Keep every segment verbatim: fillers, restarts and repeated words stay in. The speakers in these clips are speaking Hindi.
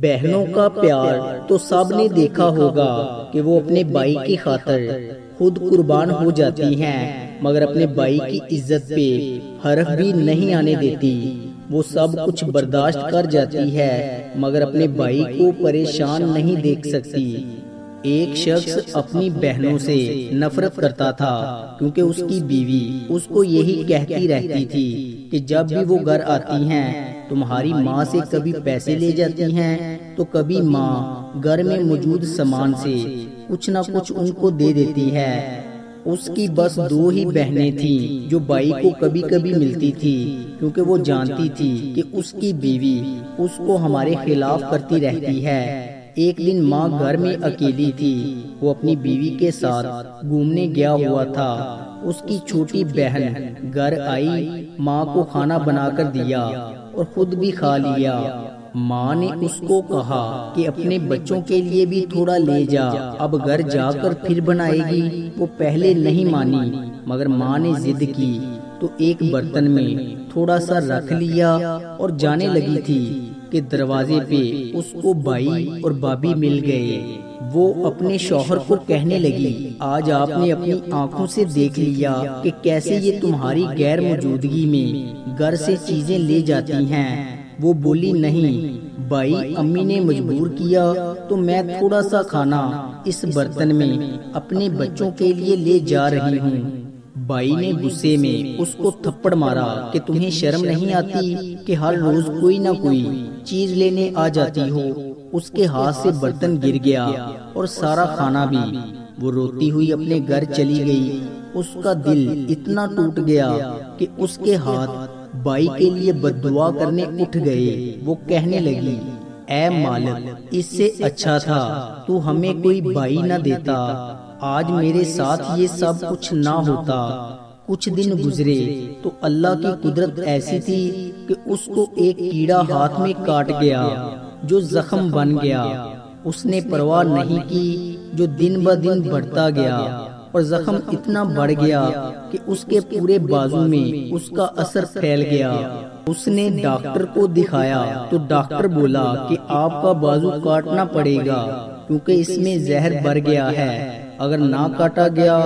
बहनों का प्यार तो सबने देखा होगा कि वो अपने भाई की खातिर खुद कुर्बान हो जाती हैं, मगर अपने भाई की इज्जत पे हर्फ भी नहीं आने देती। वो सब कुछ बर्दाश्त कर जाती है मगर अपने भाई को परेशान नहीं देख सकती। एक शख्स अपनी बहनों से नफरत करता था क्योंकि उसकी बीवी उसको यही कहती रहती थी कि जब भी वो घर आती हैं तुम्हारी माँ से कभी पैसे ले जाती हैं तो कभी माँ घर में मौजूद सामान से कुछ न कुछ उनको दे देती है। उसकी बस दो ही बहनें थीं जो भाई को कभी कभी मिलती थी क्योंकि वो जानती थी कि उसकी बीवी उसको हमारे खिलाफ करती रहती है। एक दिन माँ घर में अकेली थी, वो अपनी बीवी के साथ घूमने गया हुआ था। उसकी छोटी बहन घर आई, माँ को खाना बनाकर दिया और खुद भी खा लिया। माँ ने उसको कहा कि अपने बच्चों के लिए भी थोड़ा ले जा, अब घर जाकर फिर बनाएगी। वो पहले नहीं मानी मगर माँ ने जिद की तो एक बर्तन में थोड़ा सा रख लिया और जाने लगी थी कि दरवाजे पे उसको भाई और भाभी मिल गए। वो अपने शौहर को कहने लगी, आज आपने अपनी आंखों से देख लिया कि कैसे ये तुम्हारी गैर मौजूदगी में घर से चीजें ले जाती हैं। वो बोली, नहीं भाई, अम्मी ने मजबूर किया तो मैं थोड़ा सा खाना इस बर्तन में अपने बच्चों के लिए ले जा रही हूँ। भाई ने गुस्से में उसको थप्पड़ मारा कि तुम्हें शर्म नहीं आती कि हर रोज कोई ना कोई चीज लेने आ जाती हो। उसके हाथ से बर्तन गिर गया और सारा खाना भी। वो रोती हुई अपने घर चली गई। उसका दिल इतना टूट गया कि उसके हाथ भाई के लिए बद्दुआ करने उठ गए। वो कहने लगी, ऐ मालिक, इससे अच्छा था तू हमें कोई भाई ना देता, आज मेरे साथ ये सब कुछ ना होता। कुछ दिन गुजरे तो अल्लाह की कुदरत ऐसी थी कि उसको एक कीड़ा हाथ में काट गया जो जख्म बन गया। उसने परवाह नहीं की जो दिन ब दिन बढ़ता गया और जख्म इतना बढ़ गया कि उसके पूरे बाजू में उसका असर फैल गया। उसने डॉक्टर को दिखाया तो डॉक्टर बोला कि आपका बाजू काटना पड़ेगा क्योंकि इसमें जहर भर गया है, अगर ना काटा गया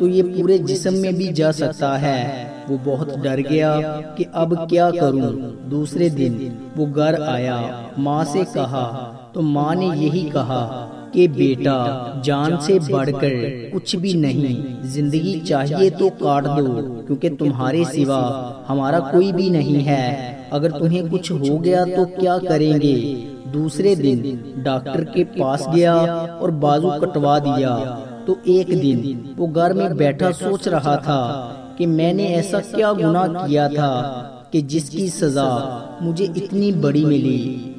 तो ये पूरे जिस्म में भी जा सकता है। वो बहुत डर गया कि अब क्या करूं। दूसरे दिन वो घर आया, माँ से कहा तो माँ ने यही कहा कि बेटा, जान से बढ़कर कुछ भी नहीं, जिंदगी चाहिए तो काट दो क्योंकि तुम्हारे सिवा हमारा कोई भी नहीं है, अगर तुम्हें कुछ हो गया तो क्या करेंगे। दूसरे दिन डॉक्टर के पास गया और बाजू कटवा दिया। तो एक दिन वो घर में बैठा सोच रहा था कि मैंने ऐसा क्या गुनाह किया था कि जिसकी सजा मुझे इतनी बड़ी मिली।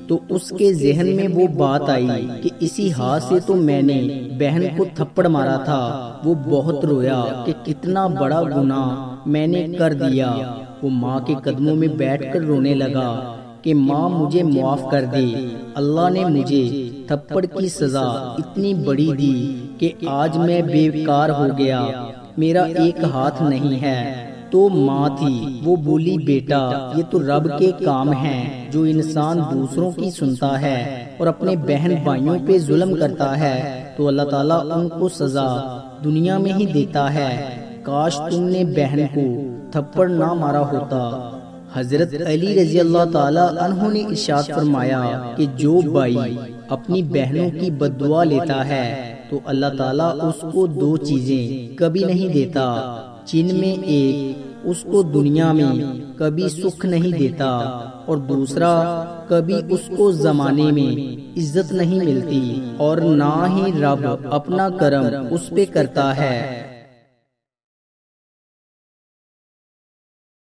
तो उसके जहन में वो बात आई कि इसी हाथ से तो मैंने बहन को थप्पड़ मारा था। वो बहुत रोया कि कितना बड़ा गुनाह मैंने कर दिया। वो माँ के कदमों में बैठकर रोने लगा कि माँ मुझे माफ कर दे, अल्लाह ने मुझे थप्पड़ की सजा इतनी बड़ी दी कि आज मैं बेकार हो गया, मेरा एक हाथ नहीं है। तो माँ थी, वो बोली, बेटा, ये तो रब के काम हैं जो इंसान दूसरों की सुनता है और अपने बहन भाइयों पे जुल्म करता है तो अल्लाह ताला उनको सजा दुनिया में ही देता है। काश तुमने बहन को थप्पड़ ना मारा होता। हजरत अली रजी अल्लाह ताला अन्हु ने इरशाद फरमाया कि जो भाई अपनी बहनों की बद्दुआ लेता है तो अल्लाह ताला उसको दो चीजें कभी नहीं देता, जिनमें एक उसको दुनिया में कभी सुख नहीं देता और दूसरा कभी उसको जमाने में इज्जत नहीं मिलती और ना ही रब अपना करम उस पे करता है।